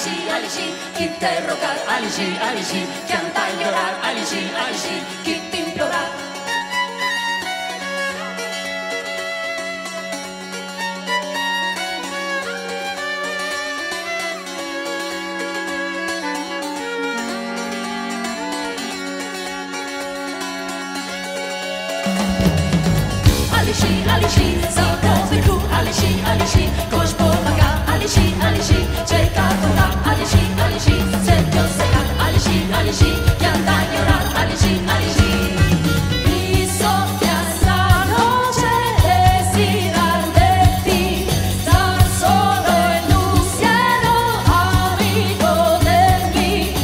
Alixi, Alixi, interrogar, Alixi, Alixi, cantar, llorar, Alixi, Alixi, que te implorar. Alixi, Alixi, sabroso de cu, Alixi, Alixi, cox por acá, Alixi, Alixi, checa por acá, Alixi, Alixi, se yo seca, Alixi, Alixi, que anda a llorar, Alixi, Alixi. Y soñas la noche desiderar de ti, tan solo en un cielo amigo de mí.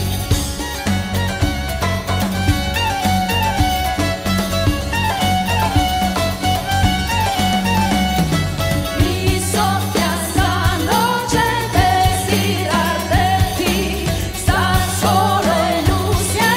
Solo en un cielo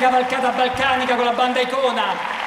cavalcata balcanica con la Banda Ikona.